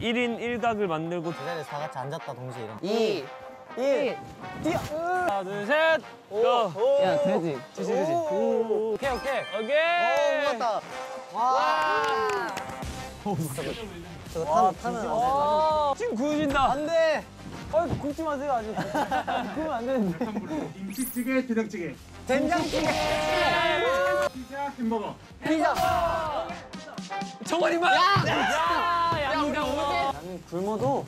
1인 1각을 만들고 제자리에서 다 같이 앉았다 동시에 이런 2, 1 뛰어! 하나, 둘, 셋! 고! 야, 되지? 되지. 오케이, 오케이! 오, 맞다! 와! 오, 저거 타면 지금 구워진다! 안 돼! 아, 굽지 마세요, 아직. 구우면 안 되는데. 김치찌개, 된장찌개. 된장찌개! 피자, 햄버거. 피자! 정원이만! 굶어도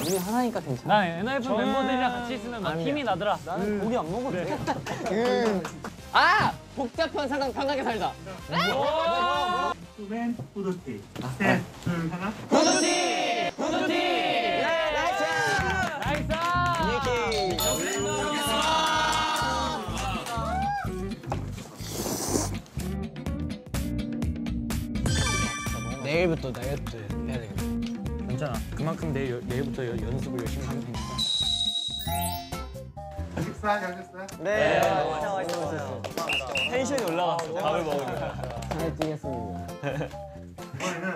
우리 하나니까 괜찮아. 난 ENHYPEN 멤버들이랑 같이 있으면 막 힘이 나더라. 나는 고기 안 먹어도 돼. 아! 복잡한 사람 편하게 살자. 맨 후드티. 셋, 둘, 하나. 후드티! 후드티! 나이스! 나이스! 니키! 여기서! 내일부터 다이어트 해야 되겠다. 괜찮아. 그만큼 내일부터 연습을 열심히 하면 되니까. 잘 됐어요? 네, 진짜 맛있었어요. 텐션이 올라갔어. 밥을 먹으니까. 잘 뛰겠습니다. 이번에는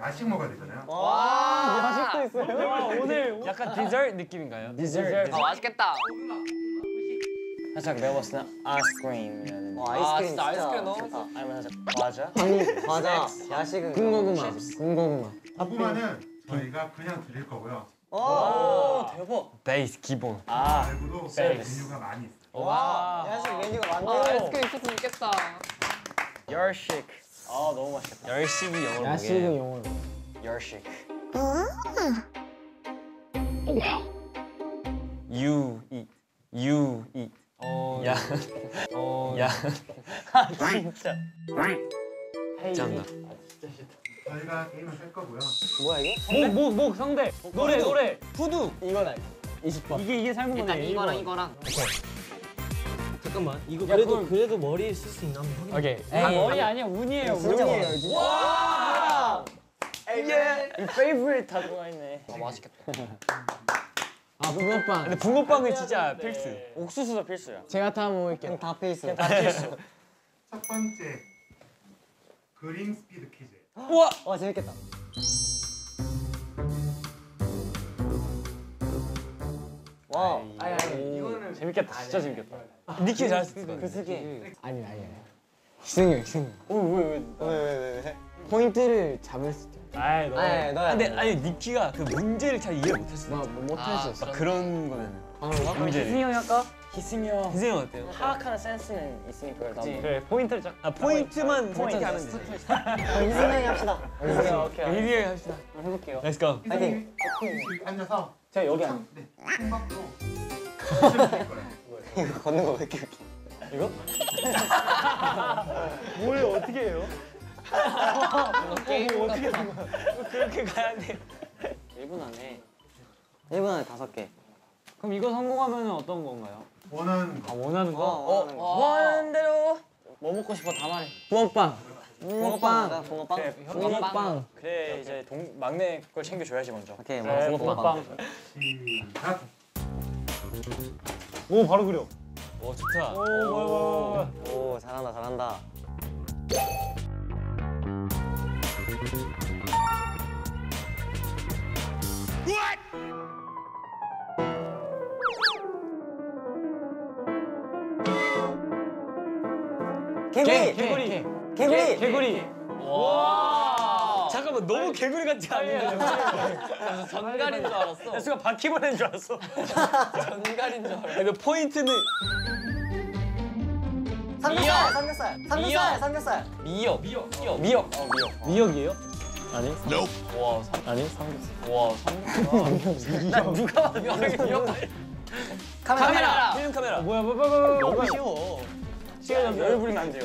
야식 먹어야 되잖아요. 와, 야식도 있어요? 오늘 약간 디저트 느낌인가요? 디저트. 아, 맛있겠다. 살짝 내가 봤을 때는 아이스크림이라는 아이스크림 진짜 아이스크림 너무 좋다. 아니면 살짝 과자? 아니, 과자. 야식은 군고구마. 군고구마는 저희가 그냥 드릴 거고요. 오, 대박. 베이스 기본. 아, 말고도 베이스 메뉴가 많이 있어요. 와, 야식 메뉴가 많네요. 아이스크림 있었으면 좋겠다. 열식. 아, 너무 맛있겠다. 열식이 영어로 뭐예요? 야식은 영어로. 열식. You eat. 야. 야. 아, 진짜. 짱나. 저희가 게임을 할 거고요. 뭐야 이게? 목 상대! 노래! 후두! 이거나 20번. 이게 삶은 거네. 일단 이거랑. 오케이. 잠깐만. 이거 야, 그래도 머리 쓸 수 있나 한번 확인. 오케이. 아, 머리 아니야. 운이에요. 운이에요. 와! 이 페이브릿 다 들어있네. 아, 맛있겠다. 아, 붕어빵. 근데 붕어빵은 진짜 필수. 옥수수도 필수야. 제가 다 먹을게요. 다 필수. 그냥 다 필수. 첫 번째. 그림 스피드 퀴즈. 우와! 와, 재밌겠다. 와, 이거는 재밌겠다. 진짜 재밌겠다. 니키 잘했을 것 같아. 그스키. 아니. 희승이. 왜? 포인트를 잡을 수 있죠. 근데 니키가 그 문제를 잘 이해 못했어. 나 못할 수 있어. 그런 거면. 희승이 형이 할까? 희승이 형 어때요? 파악하는 센스는 있으니까 그걸 다 그래, 포인트를 쫙 포인트만 포인트 하면 돼. 희승이 형이 합시다. 희승이 형이 합시다. 해볼게요. Let's go. 파이팅! 앉아서 제가 여기 앉아. 네, 손박으로 될 거예요. 걷는 거 왜 이렇게 웃겨? 이거? 뭘 어떻게 해요? 뭘 어떻게 하는 거야? 그렇게 가야 돼. 1분 안에 5개. 그럼 이거 성공하면 어떤 건가요? 원하는 거. 아, 원하는 거? 원하는 대로. 뭐 먹고 싶어 다 말해. 붕어빵. 그래, 이제 막내 걸 챙겨줘야지 먼저. 오케이, 붕어빵. 시작. 오, 바로 그려. 오, 좋다. 오, 잘한다. 개구리. 와. 잠깐만, 너무 개구리 같지 않은데? 전갈인 줄 알았어. 야, 순간 바퀴벌레인 줄 알았어. 전갈인 줄 알았어. 근데 포인트는 삼겹살. 미역이에요? 아니. 와, 삼겹살. 와, 삼겹살. 나 누가 봐도 미역. 카메라. 필름 카메라. 뭐야. 너무 쉬워. 시간 열 부리면 안 돼요.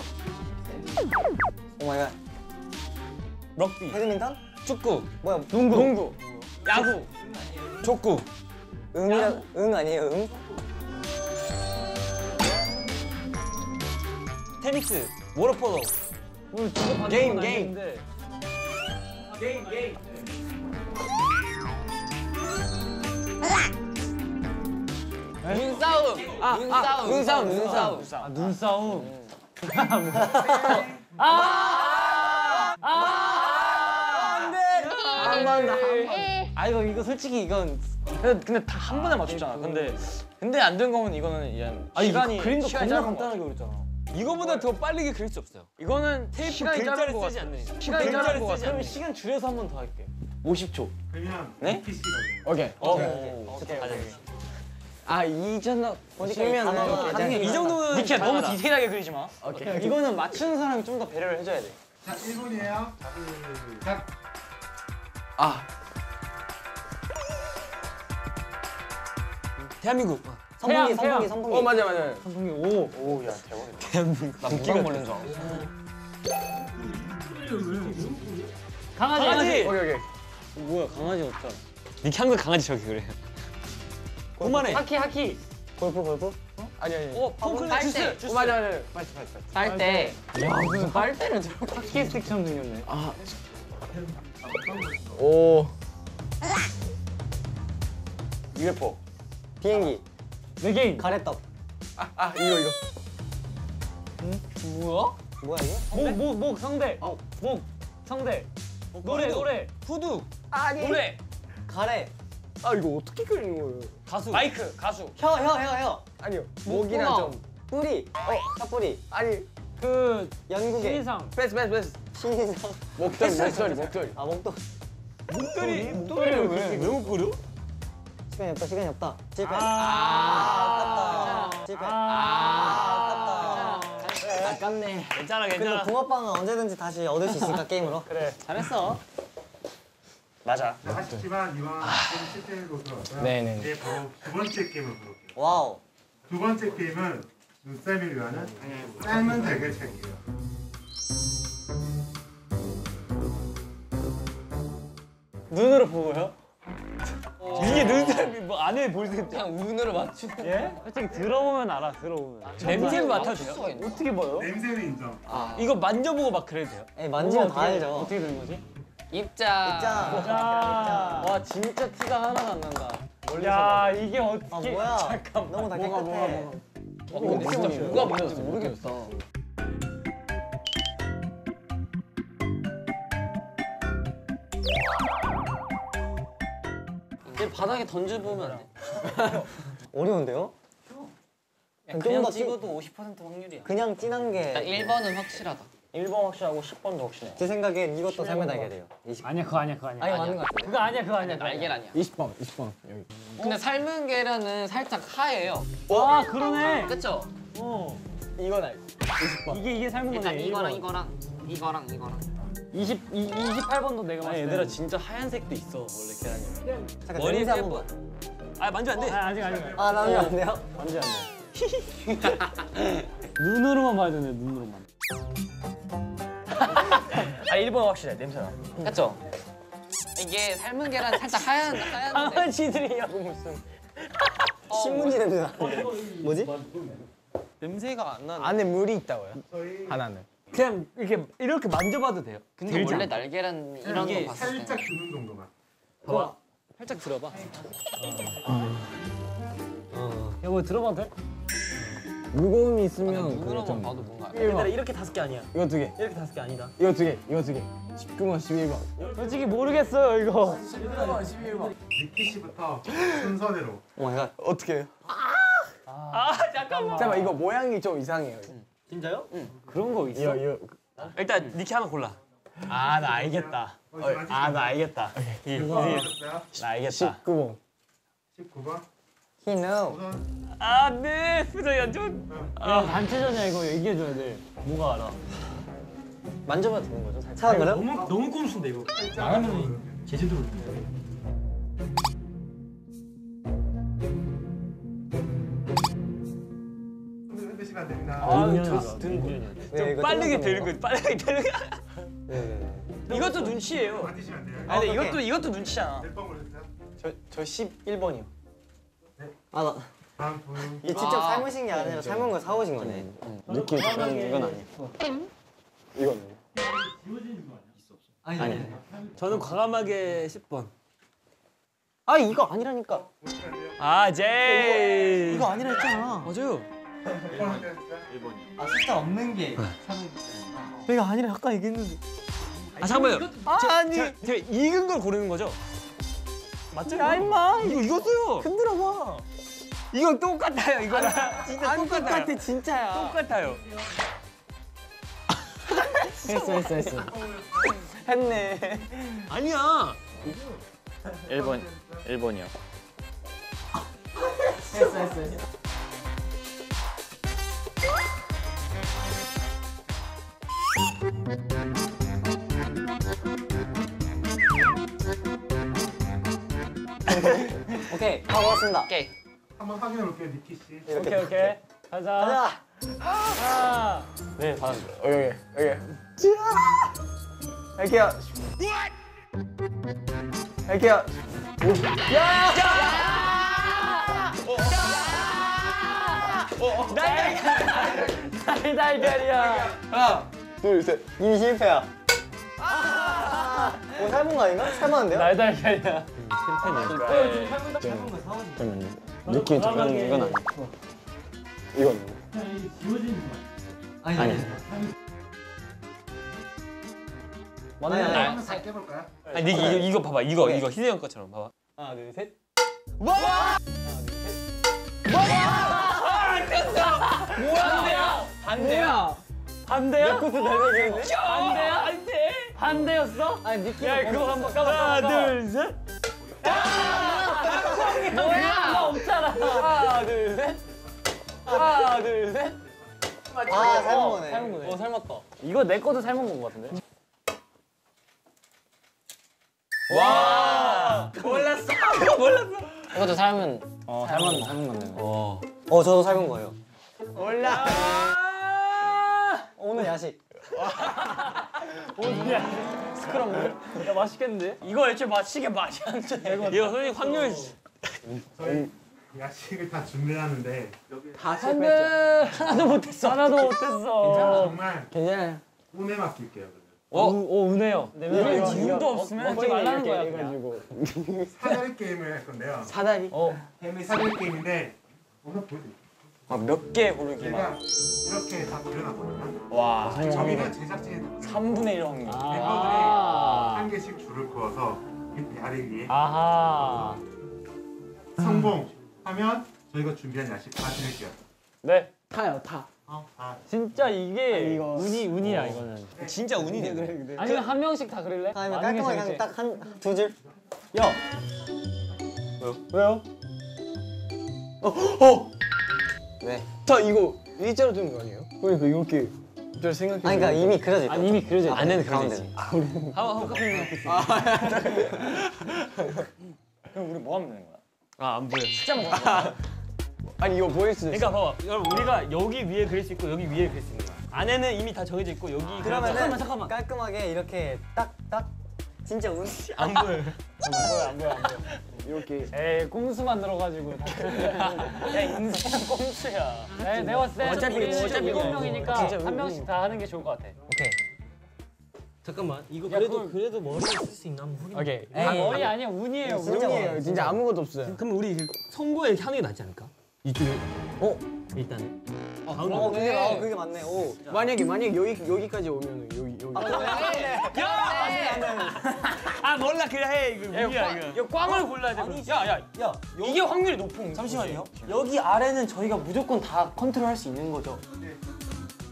오 마이 갓. 럭비. 배드민턴? 축구. 뭐야? 농구. 야구. 족구. 응이라, 응 아니에요, 응? 테니스, 워터폴로. 게임. 눈싸움. 아 이거 솔직히 이건 근데 다 한 번에 맞췄잖아. 근데 안 된 거면 이거는 그냥 시간이 그림도 겁나 간단하게 그렸잖아. 이거보다 더 빨리게 그릴 수 없어요. 이거는 테이프 글자를 쓰지 않는 시간이 자른 거 같아. 그럼 시간 줄여서 한 번 더 할게. 50초. 그러면 네? 오케이. 아 이전나 보니까 이 정도는 니키야 너무 디테일하게 그리지 마. 오케이. 이거는 맞추는 사람이 좀 더 배려를 해줘야 돼. 자 1분이에요. 시작. 아 대한민국 선풍기 어 맞아 선풍기 오야 대박이다 대한민국 나 무기가 걸린 줄 알았어 강아지 오케이 뭐야 강아지 없잖아 이렇게 한국 강아지 저기 그래 그만해 하키 골프 어? 아니 폼클레 주스 맞아 빨대 야 무슨 빨대는 저렇게 하키 스틱처럼 생겼네 아 오 UFO 비행기 외계인 가래떡 이거 뭐야 이거 목 성대 목 성대 노래 후두 아니 노래 가래 아 이거 어떻게 그리는 거예요 가수 마이크 가수 혀 아니요 목이랑 좀 뿌리 사뿌리 아니 그 연구계 신인상 패스 신인상 목도리 왜 못 그려? 시간이 없다 아깝다 아깝네 괜찮아 근데 붕어빵은 언제든지 다시 얻을 수 있으니까 게임으로 그래 잘했어 맞아 아쉽지만 이왕 실패한 것으로 네네 이제 바로 두 번째 게임을 볼게요 와우 두 번째 게임은 눈썰미를 위한 삶은 달걀차기예요 눈으로 보고요? 이게 눈썰미 뭐 안에 볼 수 있대 그냥 눈으로 맞추는 예? 솔직히 들어보면 알아, 냄새는 맡아줘요? 어떻게 봐요? 냄새는 인정 이거 만져보고 막 그래도 돼요? 네, 만지면 다 알죠 어떻게 되는 거지? 입자 와, 진짜 티가 하나도 안 난다 야, 이게 어떻게 뭐야? 잠깐만 너무 다 깨끗해 근데 진짜 뭐가 뭔지 모르겠어 바닥에 던져보면 안 돼? 어려운데요? 그냥 찍어도 50% 확률이야 그냥 찐한 게 일단 1번은 확실하다 1번 확실하고 10번도 확실해 제 생각엔 이것도 삶의 날개래요 아니야 그거 아니야 아니 맞는 거 같아 그거 아니야 날개 아니야 20번 여기 근데 삶은 계란은 살짝 하얘요 와 그러네 그쵸? 이건 알고 20번 이게 삶은 거네 일단 이거랑 28번도 내가 맞췄어 얘들아 진짜 하얀색도 있어 원래 계란이 머리에 빼봐 아 만지면 안 돼 아직 만지면 안 돼요? 만지면 안 돼 눈으로만 봐야 되네 눈으로만 아 1번 확실해 냄새나 맞죠? 이게 삶은 계란 살짝 하얀데 강아지들이라고 무슨 신문지 냄새나 뭐지? 냄새가 안 나네 안에 물이 있다고요? 하나는 그냥 이렇게 만져봐도 돼요. 근데 들자. 원래 날계란 이런 거 봤을 때 살짝 주는 정도만. 봐봐. 살짝 들어봐. 여보 들어봐도 돼? 무거움이 있으면 그거만 봐도 뭔가. 얘들아 이렇게 5개 아니야. 이거 2개. 이렇게 5개 아니다. 이거 2개. 이거 2개. 19번, 11번. 솔직히 모르겠어요 이거. 11번. 니키 씨부터 순서대로. 오마이갓. 어떻게 해요? 잠깐만 이거 모양이 좀 이상해요. 진짜요? 응. 그런 거 있어? 일단 니키 하나 골라. 나 알겠다. 나 알겠다. 오케이. 나 알겠다. 19번. 희노. 네. 수저 연준. 단체전이야 이거 얘기해줘야 돼. 뭐가 알아? 만져봐도 되는 거죠? 살짝. 너무 꼼수인데 이거. 나가면 제주도 올린다. 좀 빠르게 들고 이것도 눈치예요. 아니 이것도 눈치잖아. 저 11번이요. 이게 직접 삶으신 게 아니라 삶은 걸 사오신 거네. 느낌 그런 건 아니야. 이건 지워지는 거 아니야? 있어 없어? 아니. 저는 과감하게 10번. 아 이거 아니라니까. 아 제이. 이거 아니라 했잖아. 맞아요. 1번이요. 아 숫자 없는 게 사는 거. 내가 아니라 아까 얘기했는데. 아 잠깐만요. 아니. 제가 익은 걸 고르는 거죠? 맞죠? 야 임마. 이거 익었어요. 흔들어봐. 이건 똑같아요 이거랑. 진짜 똑같아 진짜야. 똑같아요. 했어. 했네. 아니야. 1번이요. 했어. 오케이, 다 먹었습니다. 오케이. 한번 확인해 볼게요, 니키 씨. 오케이. 가자. 하나. 네, 다 여기. 할게요. 할게요. 달걀이야. 하나, 둘, 셋. 이미 실패야. 뭐 삶은 거 아닌가? 삶았는데요? 달걀이야. 실패니까. 삶은 거 사오지. 잠깐만요. 느낌이 정하는 건 아니야. 이건 이게 지워지는 거 아니야? 아니. 한번 잘 깨볼까요? 아니 이거 봐봐 이거 희대형 것처럼 봐봐. 하나 둘 셋. 와! 하나 둘 셋. 와! 안 됐어. 뭐야? 반대야? 몇 코스 달성했네? 반대야? 안 돼. 반대였어? 아니 니키야 그거 한번 까봐. 하나 둘 셋. 뭐야? 나 없잖아. 하나 둘 셋. 하나 둘 셋. 아 삶은 거네. 삶았다. 이거 내 것도 삶은 거 같은데? 와! 몰랐어! 이것도 삶은 건데. 저도 삶은 거예요. 몰라! 오늘 야식. 오늘 야식. 스크럼블. 야, 맛있겠는데? 이거 애초에 마시게 맛이 안 돼. 이거 솔직히 확률이지. 저희 야식을 다 준비하는데 다 실패했죠? 하나도 못했어. 괜찮아, 정말. 괜찮아요. 운에 맡길게요. 운해요. 이유도 없으면 먹지 말라는 거야. 그래가지고 사다리 게임을 할 건데요. 사다리? 사다리 게임인데 오늘 보여드릴게요. 몇 개 고르기만. 제가 이렇게 다 그려놨거든요. 와. 저기는 제작진이 3분의 1 확률. 멤버들이 한 개씩 줄을 그어서 이 아래위에. 아하. 성공하면 저희가 준비한 야식 다 드릴게요. 네. 타요. 진짜 이게 운이야 이거는. 진짜 운이네. 그래. 아니면 한 명씩 다 그릴래? 아니면 깔끔하게 딱 두 줄. 야. 왜요? 왜? 다 이거 일자로 되는 거 아니에요? 그러니까 이렇게 저 생각해. 아니 그러니까 이미 그려져 있다. 이미 그려져 있다. 안에는 그려지지. 우리는 그럼 우리 뭐 하면 되는 거야? 안 보여. 진짜 뭐 하는 거야? 아니 이거 보일 수도 있어. 그러니까 봐봐. 우리가 여기 위에 그릴 수 있고 여기 위에 그릴 수 있는 거야. 안에는 이미 다 정해져 있고 여기. 잠깐만. 깔끔하게 이렇게 딱 진짜 운. 안 보여. 안 보여. 이렇게. 에이 꼼수 만들어가지고. 야 인생 꼼수야. 내가 봤을 때 어차피 7명이니까 한 명씩 다 하는 게 좋을 것 같아. 오케이. 잠깐만 이거 그래도 머리에 쓸 수 있나 한번 확인해. 오케이. 머리 아니야 운이에요. 진짜 아무것도 없어요. 그럼 우리 선거에 향이 나지 않을까? 이쪽에 일단은 그게 맞네. 만약에 여기까지 오면은 여기. 몰라 그냥 해 이거. 이거 꽝을 골라야 돼. 야 이게 확률이 높은. 잠시만요. 여기 아래는 저희가 무조건 다 컨트롤할 수 있는 거죠. 네.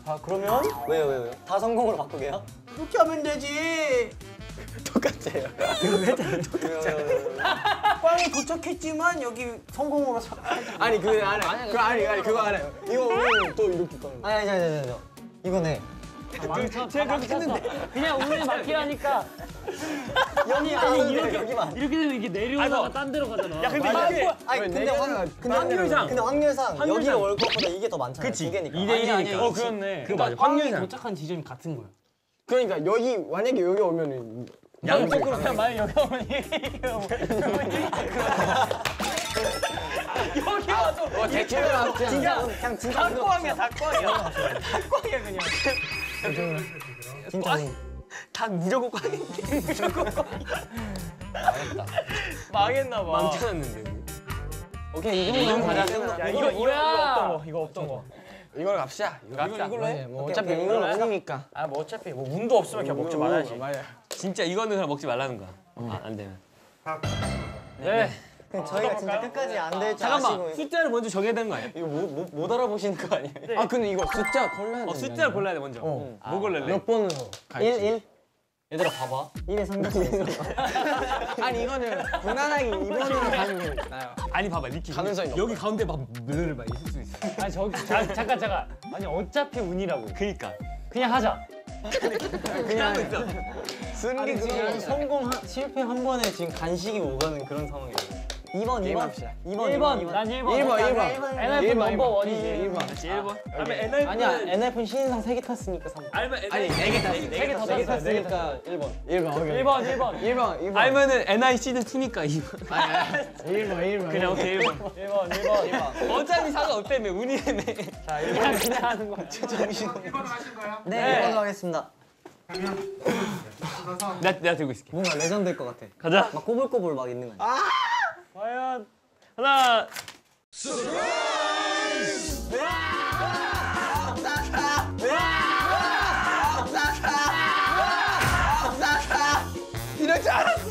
자 그러면 왜요? 다 성공으로 바꾸게요? 이렇게 하면 되지. 똑같아요. 똑같아요. 빵이 도착했지만 여기 성공으로 아니 그거 안 해. 그거 안 해요. 이거 오늘 또 이렇게 가는 거. 아니. 이거네. 제가 그렇게 했는데 그냥 오늘 막히라니까. 아니 이렇게 되면 이게 내려오다가 딴 데로 가잖아. 야 근데 확률상 여기가 월급보다 이게 더 많잖아. 그치. 2대1이니까. 그렇네. 그러니까 확률상 도착한 지점이 같은 거야. 그러니까 여기 만약에 여기 오면은 양쪽으로 그냥 만약 여기 오면 여기 진짜 닭꽝이야, 닭꽝이야. 닭꽝이야, 그냥. 진짜. 닭 무조건 꽝인데, 무조건 꽝이야. 망했다. 망했나 봐. 망쳤는데. 오케이, 이걸로 가자. 이거 뭐야? 이거 없던 거. 이걸 갑시다. 이걸로 해? 뭐 어차피 운은 없으니까. 아, 뭐 어차피 뭐 운도 없으면 그냥 먹지 말아야지. 진짜 이거는 그냥 먹지 말라는 거야. 안 되면. 네. 저희가 진짜 끝까지 안 될 줄 아시고. 잠깐만, 숫자를 먼저 정해야 되는 거 아니야? 이거 못 알아보시는 거 아니에요? 네. 아, 근데 이거 숫자 골라야 돼. 숫자를 골라야 돼, 먼저. 뭐 골랄래? 몇 번으로 갈지? 1? 얘들아, 봐봐. 1에 상관없어. 아니, 이거는 무난하게 2번으로 가는 게 나아요. 아니, 봐봐, 리키. 가능성이 여기 없다. 가운데 막 르르르 막 있을 수 있어. 아니, 잠깐. 아니, 어차피 운이라고. 그니까. 그냥 하자. 그냥 하고 있어. 쓰는 게 지금 성공, 실패 한 번에 지금 간식이 오가는 그런 상황이에요. 2번. 1번. 난 1번. ENHYPEN 넘버원이지. 1번. 다음에 ENHYPEN. 아니야, ENHYPEN 신인상 3개 탔으니까 3번. 아니, 4개 탔으니까 1번. 1번. 아니면은 ENHYPEN 시즌 2니까 2번. 아니야. 1번. 그냥 오케이, 1번. 어차피 상관없다며, 운이네. 자, 1번 그냥 하는 거야. 1번 하신 거야? 네, 1번 하겠습니다. 내가 들고 있을게. 뭔가 레전드일 것 같아. 가자. 막 꼬불꼬불 막 있는 거 아니야? 과연 하나 서프라이즈! 없었다! 이럴 줄 알았어!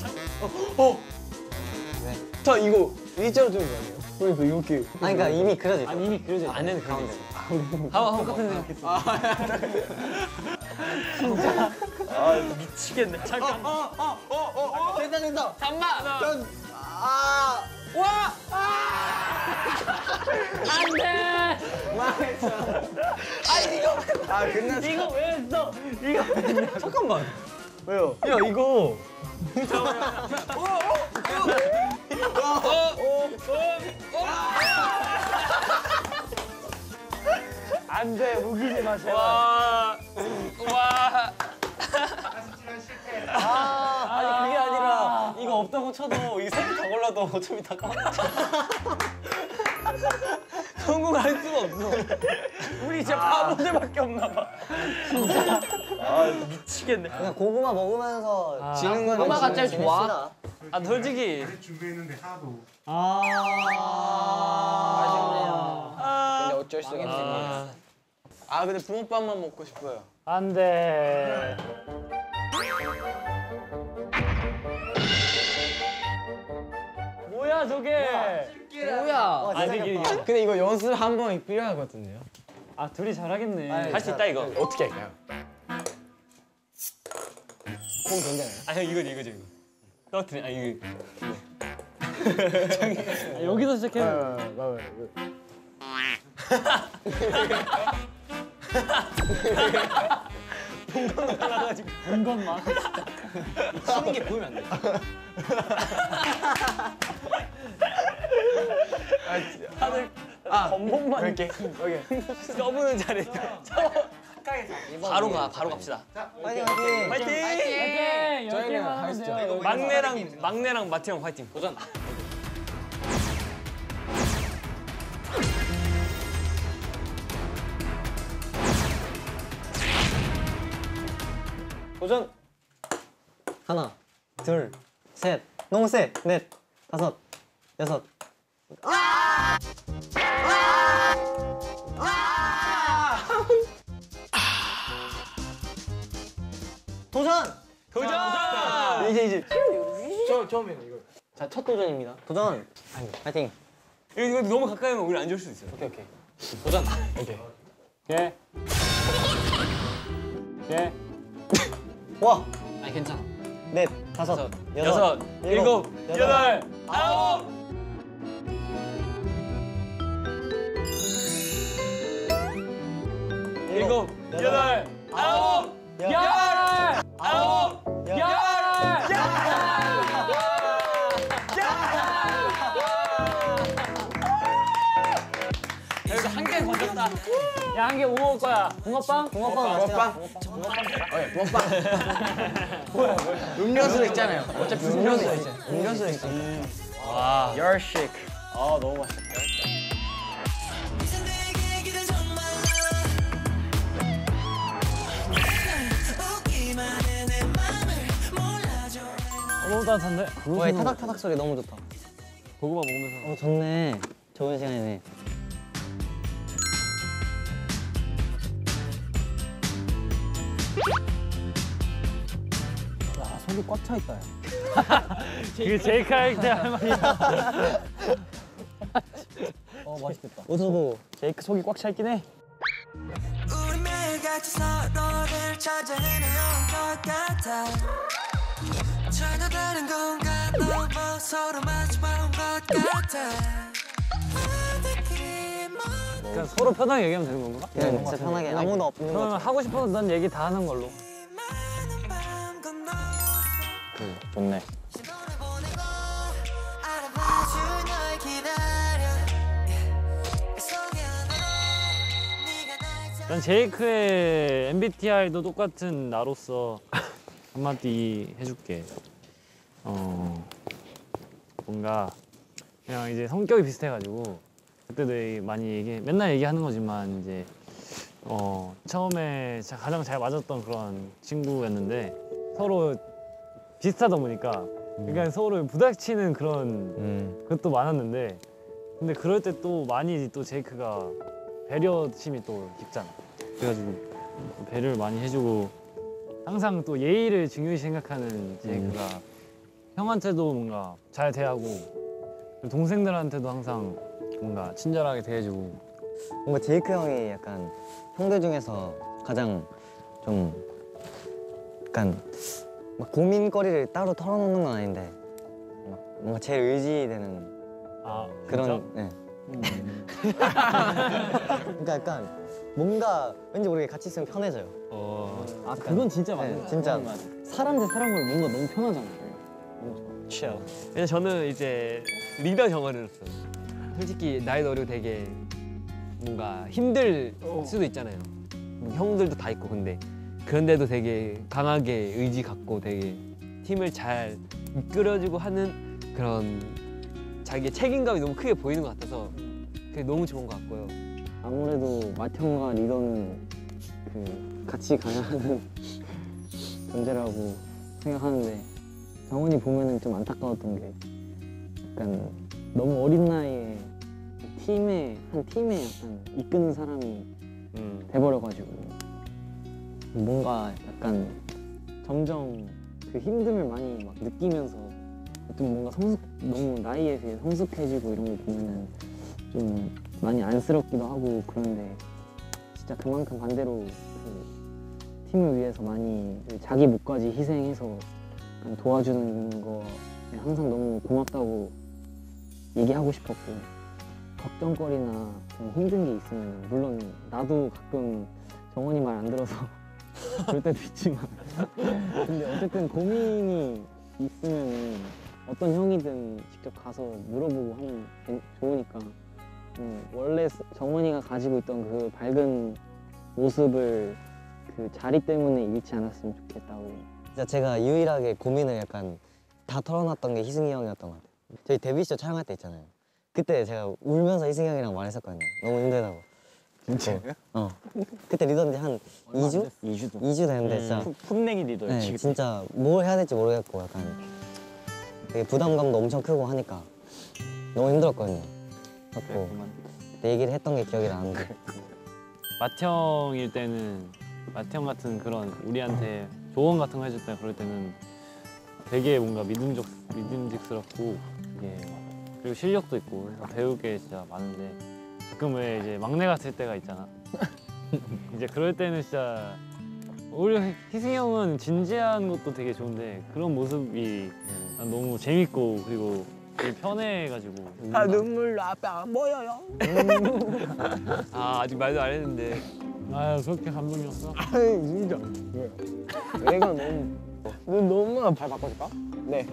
네. 저 이거 일자로 주는 거 아니에요? 그러니까 이렇게 아니 그러니까 이미 그려져 있어. 아니 이미 그려져 있어. 안 해도 가운데. 한번 똑같은 생각했어. 진짜. 아, 미치겠네. 잠깐. 됐다. 잠만. 아! 와! 안 돼! 망했어. 아니, 이거 왜. 아, 끝났어. 이거 왜 했어? 이거. 잠깐만. 왜요? 야, 이거. 잠깐만. 안 돼, 우기지 마세요. 와. 아니, 그게 아니라 이거 없다고 쳐도 이 3개 다 골라도 어차피 다 까먹었어. 성공할 수가 없어. 우리 진짜 바보들밖에 없나 봐. 진짜. 아, 미치겠네. 그냥 고구마 먹으면서 지는 거는 고구마가 제일 좋아. 아, 솔직히. 준비했는데 하나도. 아쉽네요. 근데 어쩔 수가 없어. 아, 근데 붕어빵만 먹고 싶어요. 안 돼. 뭐야 저게? 뭐야? 아니 근데 이거 연습 한 번이 필요하거든요. 아 둘이 잘하겠네. 할 수 있다 이거. 어떻게 할까요? 공 괜찮아요. 아 형 이거죠. 떨어뜨려. 아 이거. 여기서 시작해. 봐봐. 본건 달라가지고 본건만 치는 게 보이면 안 돼. 다들 번복만 이렇게 저분은 잘해. 바로 갑시다. 파이팅! 저희는 가시죠. 막내랑 마티 형 파이팅. 도전. 도전! 하나, 둘, 셋, 너무 세! 넷, 다섯, 여섯. 도전! 도전! 이제. 처음이에요, 이거. 자, 첫 도전입니다. 도전! 파이팅! 이거 너무 가까이 오면 오히려 안 좋을 수도 있어요. 오케이. 도전! 오케이. 예. 와! 아니 괜찮아. 넷, 다섯, 여섯, 일곱, 여덟, 아홉! 일곱, 여덟, 아홉! 열! 아홉! 열! 야, 한 개 뭐 먹을 거야? 붕어빵? 예, 붕어빵. 뭐야. 음료수 있잖아요. 어차피 음료수 있잖아요. 와. 열식. 아, 너무 맛있다. 너무 따뜻한데? 와이 타닥타닥 소리 너무 좋다. 고구마 먹으면서. 어 좋네. 좋은 시간이네. 야 속이 꽉 차 있다. 그게 제 카이크의 할 말이야. 어 맛있겠다. 웃어보. 제이크 속이 꽉 차 있긴 해. 같이 서로를 찾아 헤매온 것 같아. 전혀 다른 공간 넘어 서로 마주 봐온 것 같아. 그냥 서로 편하게 얘기하면 되는 건가? 그냥 진짜 편하게 아무도 없는 거지. 그러면 하고 싶었던 얘기 다 하는 걸로. 좋네. 난 제이크의 MBTI도 똑같은 나로서 한마디 해줄게. 뭔가 그냥 이제 성격이 비슷해가지고 그때도 많이 맨날 얘기하는 거지만 이제 처음에 가장 잘 맞았던 그런 친구였는데 서로 비슷하다 보니까 그러니까 서로 부닥치는 그런 그것도 많았는데 근데 그럴 때 또 많이 또 제이크가 배려심이 또 깊잖아. 그래가지고 배려를 많이 해주고 항상 또 예의를 중요시 생각하는 제이크가 형한테도 뭔가 잘 대하고 동생들한테도 항상 뭔가 친절하게 대해주고 뭔가 제이크 형이 약간 형들 중에서 가장 좀 약간 막 고민거리를 따로 털어놓는 건 아닌데 막 뭔가 제일 의지되는 그런 네. 그러니까 약간 뭔가 왠지 모르게 같이 있으면 편해져요. 아 그건 진짜 맞아요. 네, 진짜 사람 대 사람으로 뭔가 너무 편하잖아요. 취향. 근데 저는 이제 리더 정원으로서 솔직히 나이도 어리고 되게 뭔가 힘들 수도 있잖아요. 형들도 다 있고 근데 그런데도 되게 강하게 의지 갖고 되게 팀을 잘 이끌어주고 하는 그런. 자기의 책임감이 너무 크게 보이는 것 같아서 그게 너무 좋은 것 같고요. 아무래도 맏형과 리더는 그 같이 가야 하는 존재라고 생각하는데 정원이 보면은 좀 안타까웠던 게 약간 너무 어린 나이에 한 팀에 약간 이끄는 사람이 돼버려가지고 뭔가 약간 점점 그 힘듦을 많이 막 느끼면서. 좀 뭔가 너무 나이에 비해 성숙해지고 이런 거 보면은 좀 많이 안쓰럽기도 하고 그런데 진짜 그만큼 반대로 그 팀을 위해서 많이 자기 몫까지 희생해서 도와주는 거에 항상 너무 고맙다고 얘기하고 싶었고 걱정거리나 좀 힘든 게 있으면 물론 나도 가끔 정원이 말 안 들어서 그럴 때도 있지만 근데 어쨌든 고민이 있으면은 어떤 형이든 직접 가서 물어보고 하면 좋으니까 원래 정원이가 가지고 있던 그 밝은 모습을 그 자리 때문에 잃지 않았으면 좋겠다고. 진짜 제가 유일하게 고민을 약간 다 털어놨던 게 희승이 형이었던 것 같아요. 저희 데뷔쇼 촬영할 때 있잖아요. 그때 제가 울면서 희승이 형이랑 말했었거든요. 너무 힘들다고. 진짜요? 그때 리더인데 한 2주? 2주 됐는데 진짜 풋내기 리더였지. 네, 진짜 뭘 해야 될지 모르겠고 약간 되게 부담감도 엄청 크고 하니까 너무 힘들었거든요. 그래갖고 내 얘기를 했던 게 기억이 나는데 맏형일 때는 맏형 같은 그런 우리한테 조언 같은 거 해줄 때 그럴 때는 되게 뭔가 믿음직스럽고 예. 그리고 실력도 있고 배울 게 진짜 많은데 가끔 왜 이제 막내 같을 때가 있잖아. 이제 그럴 때는 진짜 오히려 희승이 형은 진지한 것도 되게 좋은데 그런 모습이 난 너무 재밌고 그리고 되게 편해가지고 아 눈물 앞에 안 보여요. 아 아직 말도 안 했는데 아 그렇게 감동이었어? 아니 진짜 왜? 내가 너무 발 바꿔줄까? 네.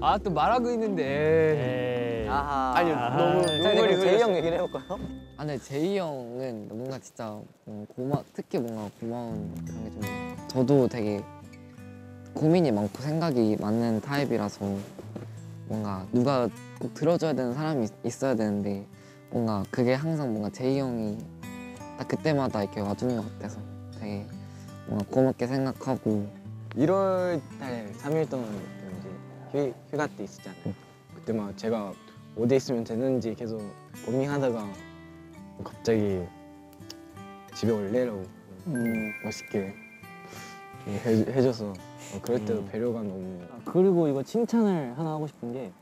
아 또 말하고 있는데 아하. 아니 너무 눈물이 제이 형 얘기를 해볼까요? 아 근데 제이 형은 뭔가 진짜 특히 뭔가 고마운 그런 게 좀 저도 되게 고민이 많고 생각이 많은 타입이라서 뭔가 누가 꼭 들어줘야 되는 사람이 있어야 되는데 뭔가 그게 항상 뭔가 제이 형이 딱 그때마다 이렇게 와주는 것 같아서 되게 뭔가 고맙게 생각하고 1월 달 3일 동안 휴가 때 있었잖아요. 그때 막 제가 어디에 있으면 되는지 계속 고민하다가 갑자기 집에 올래라고 멋있게 해줘서 그럴 때도 배려가 너무. 그리고 이거 칭찬을 하나 하고 싶은 게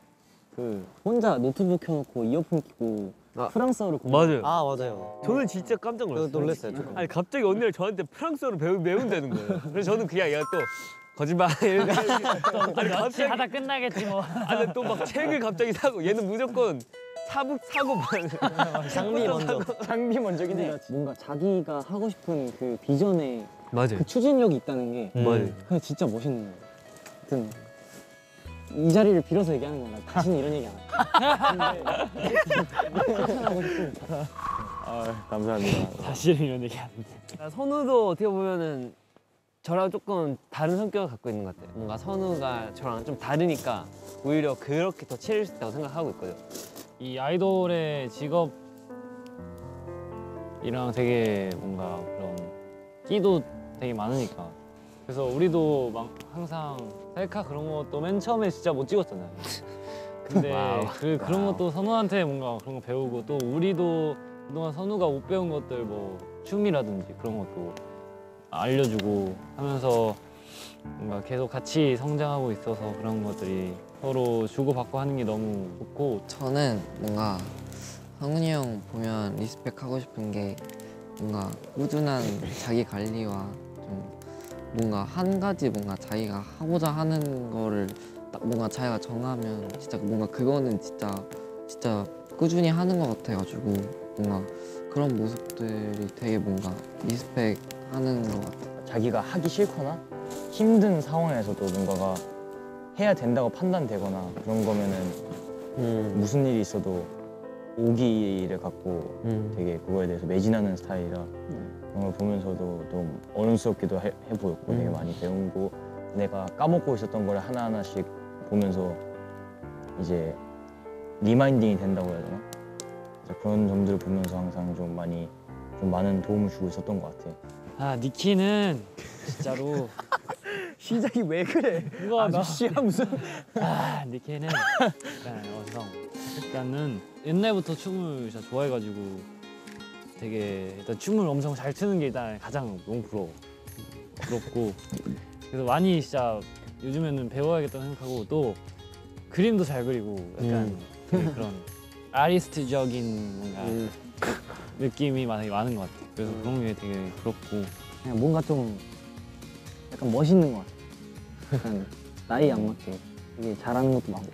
그 혼자 노트북 켜놓고 이어폰 끼고 프랑스어를 공부해요. 아 맞아요. 저는 진짜 깜짝 놀랐어요. 놀랐어요. 아니 갑자기 언니가 저한테 프랑스어를 배운다는 거예요. 그래서 저는 그게 아니라 또 거짓말. 아니 갑자기 하다 끝나겠지 뭐. 아니 또 막 책을 갑자기 사고 얘는 무조건 사고 장비 먼저긴데 뭔가 자기가 하고 싶은 그 비전에 맞아요. 그 추진력이 있다는 게 그냥 진짜 멋있는 거예요. 하여튼 이 자리를 빌어서 얘기하는 건가? 다시는 이런 얘기 안 할까? 아, 감사합니다. 다시는 이런 얘기 안 해. 선우도 어떻게 보면은 저랑 조금 다른 성격을 갖고 있는 것 같아요. 뭔가 선우가 저랑 좀 다르니까 오히려 그렇게 더 친해질 수 있다고 생각하고 있거든요. 이 아이돌의 직업이랑 되게 뭔가 그런 끼도 되게 많으니까 그래서 우리도 막 항상 셀카 그런 것도 맨 처음에 진짜 못 찍었잖아요. 근데 와우, 그런 것도 선우한테 뭔가 그런 거 배우고 또 우리도 그동안 선우가 못 배운 것들 뭐 춤이라든지 그런 것도 알려주고 하면서 뭔가 계속 같이 성장하고 있어서 그런 것들이 서로 주고받고 하는 게 너무 좋고 저는 뭔가 상훈이 형 보면 리스펙하고 싶은 게 뭔가 꾸준한 자기 관리와 좀 뭔가 한 가지 뭔가 자기가 하고자 하는 거를 딱 뭔가 자기가 정하면 진짜 뭔가 그거는 진짜 꾸준히 하는 것 같아가지고 뭔가 그런 모습들이 되게 뭔가 리스펙하는 것 같아요. 자기가 하기 싫거나 힘든 상황에서도 뭔가가 해야 된다고 판단되거나 그런 거면은 무슨 일이 있어도 오기를 갖고 되게 그거에 대해서 매진하는 스타일이라 그걸 보면서도 좀 어른스럽기도 해보였고 되게 많이 배우고 내가 까먹고 있었던 걸 하나하나씩 보면서 이제 리마인딩이 된다고 해야 되나? 그런 점들을 보면서 항상 좀 많이 좀 많은 도움을 주고 있었던 것 같아. 아 니키는 진짜로 시작이 왜 그래? 누가 아저씨야 무슨? 아 니키는 일단은 옛날부터 춤을 진짜 좋아해가지고. 되게 일단 춤을 엄청 잘 추는 게 일단 가장 너무 부럽고 그래서 많이 진짜 요즘에는 배워야겠다고 생각하고 또 그림도 잘 그리고 약간 그런 아리스트적인 뭔가 느낌이 많은 것 같아요. 그래서 그런 게 되게 부럽고 그냥 뭔가 좀 약간 멋있는 것 같아요. 약간 나이 안 맞게 되게 잘하는 것도 많고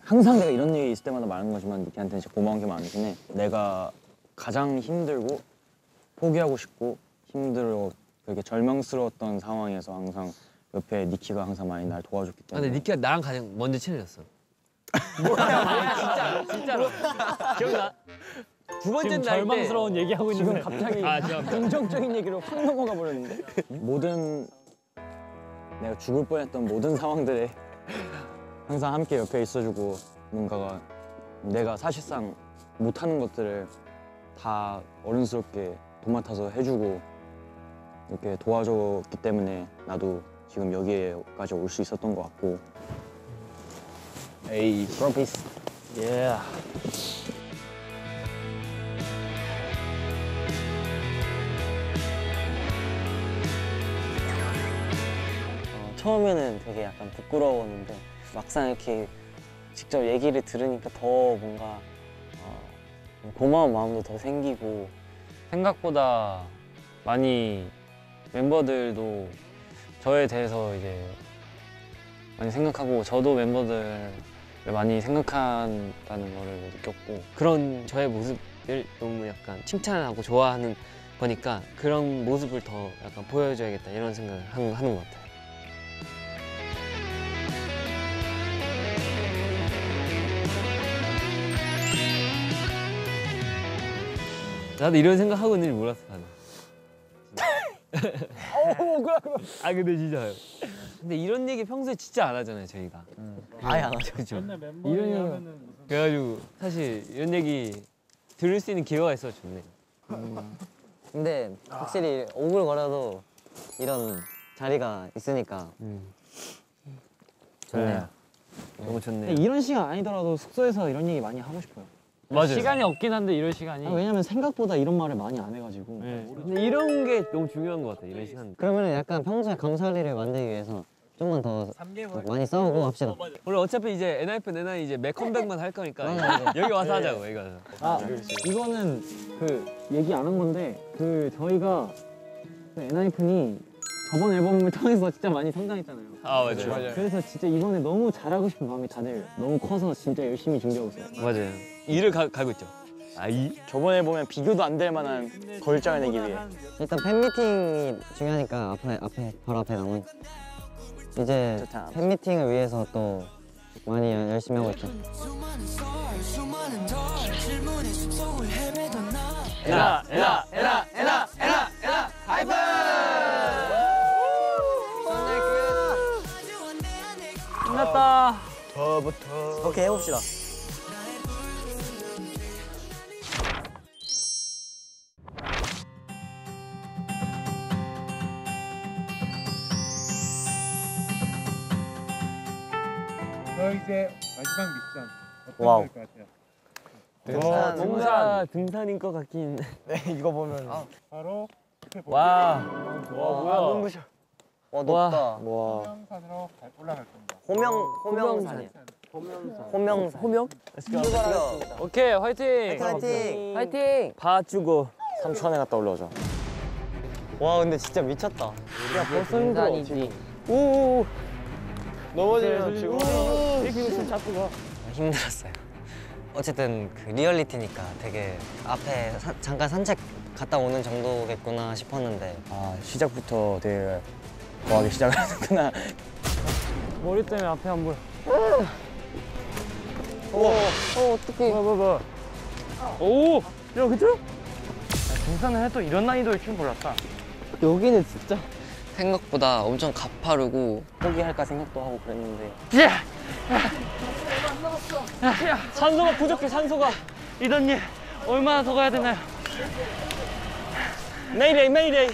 항상 내가 이런 일이 있을 때마다 말하는 거지만 니키한테는 진짜 고마운 게 많긴 해. 내가 가장 힘들고 포기하고 싶고 힘들고 되게 절망스러웠던 상황에서 항상 옆에 니키가 항상 많이 날 도와줬기 때문에. 근데 니키가 나랑 가장 먼저 친해졌어. 뭐야 진짜로 기억나? 두 번째 날 때 절망스러운 얘기하고 있는데 지금 갑자기 긍정적인 얘기로 확 넘어가 버렸는데 모든 내가 죽을 뻔했던 모든 상황들에 항상 함께 옆에 있어주고 뭔가가 내가 사실상 못하는 것들을 다 어른스럽게 도맡아서 해주고 이렇게 도와줬기 때문에 나도 지금 여기에까지 올 수 있었던 것 같고. 에이, 프로피스. 예. 처음에는 되게 약간 부끄러웠는데 막상 이렇게 직접 얘기를 들으니까 더 뭔가 고마운 마음도 더 생기고 생각보다 많이 멤버들도 저에 대해서 이제 많이 생각하고 저도 멤버들을 많이 생각한다는 거를 느꼈고 그런 저의 모습을 너무 약간 칭찬하고 좋아하는 거니까 그런 모습을 더 약간 보여줘야겠다 이런 생각을 하는 것 같아요. 나도 이런 생각하고 있는 줄 몰랐어, 나는. 오, 그럼. 아, 근데 진짜요. 근데 이런 얘기 평소에 진짜 안 하잖아요, 저희가. 아예 안 하죠, 그죠? 그래가지고 사실 이런 얘기 들을 수 있는 기회가 있어서 좋네. 근데 확실히 오글거려도 이런 자리가 있으니까 좋네요. 너무 좋네요. 이런 시간 아니더라도 숙소에서 이런 얘기 많이 하고 싶어요. 맞아요. 시간이 없긴 한데 이런 시간이. 아, 왜냐면 생각보다 이런 말을 많이 안 해가지고. 네. 근데 이런 게 너무 중요한 것 같아요. 이런 시간. 그러면 약간 평소에 강설이를 만들기 위해서 좀만 더 많이 싸우고 합시다. 원래 어차피 이제 ENHYPEN 이제 매컴백만 할 거니까 여기 와서 하자고. 여기 와서. 아 이거는 그 얘기 안 한 건데 그 저희가 ENHYPEN이 저번 앨범을 통해서 진짜 많이 성장했잖아요. 아 맞아요. 맞아요. 그래서 진짜 이번에 너무 잘하고 싶은 마음이 다들 너무 커서 진짜 열심히 준비하고 있어요. 맞아요. 이를 갈고 있죠. 아 이? 저번에 보면 비교도 안 될 만한 걸 짜내기 위해. 일단 팬미팅이 중요하니까 앞에 바로 앞에 남은. 이제 좋다. 팬미팅을 위해서 또 많이 열심히 하고 있죠. 에나 하이픈! 끝났다. 더부터. 오케이 해봅시다. 저 이제 마지막 미션 어떤 와우. 것 같아요? 등산인 것 같긴. 네 이거 보면 바로 이렇게 보면. 와 뭐야? 눈부셔. 와 높다. 와. 호명산으로 올라갈 겁니다. 호명산이야. 호명산. 호명? 출발하겠습니다. 오케이 화이팅. 화이팅. 봐주고 삼천에 갔다 올라오자. 와 근데 진짜 미쳤다. 우리가 벌써 힘들어. 오오. 넘어지면 지금 이렇게 잡고 가. 힘들었어요. 어쨌든 그 리얼리티니까 되게 앞에 잠깐 산책 갔다 오는 정도겠구나 싶었는데 아 시작부터 되게 거하게 시작을 하는구나. 머리 때문에 앞에 안 보여. 어떡해. 봐봐. 오! 야 그쵸? 등산을 해도 이런 난이도일 줄 몰랐다. 여기는 진짜 생각보다 엄청 가파르고 포기할까 생각도 하고 그랬는데 산소가 부족해. 산소가 이더님 얼마나 더 가야 되나요? 메이데이 메이데이.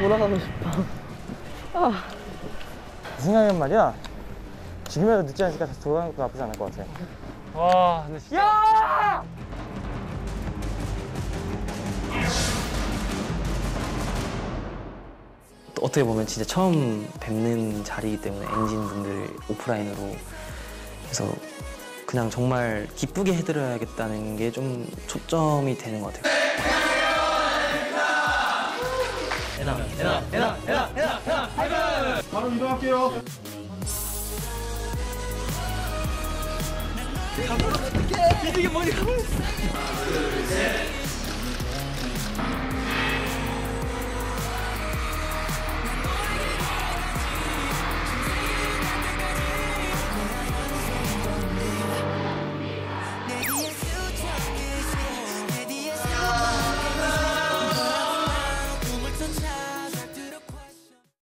돌아가고 싶다. 생각하면 말이야 지금이라도 늦지 않으니까 다시 돌아가는 것도 나쁘지 않을 것 같아. 와 근데 진짜 야! 어떻게 보면 진짜 처음 뵙는 자리이기 때문에 엔진 분들 오프라인으로 그래서 그냥 정말 기쁘게 해드려야겠다는 게 좀 초점이 되는 것 같아요. 에나 하이브! 바로 이동할게요. 이게 머리가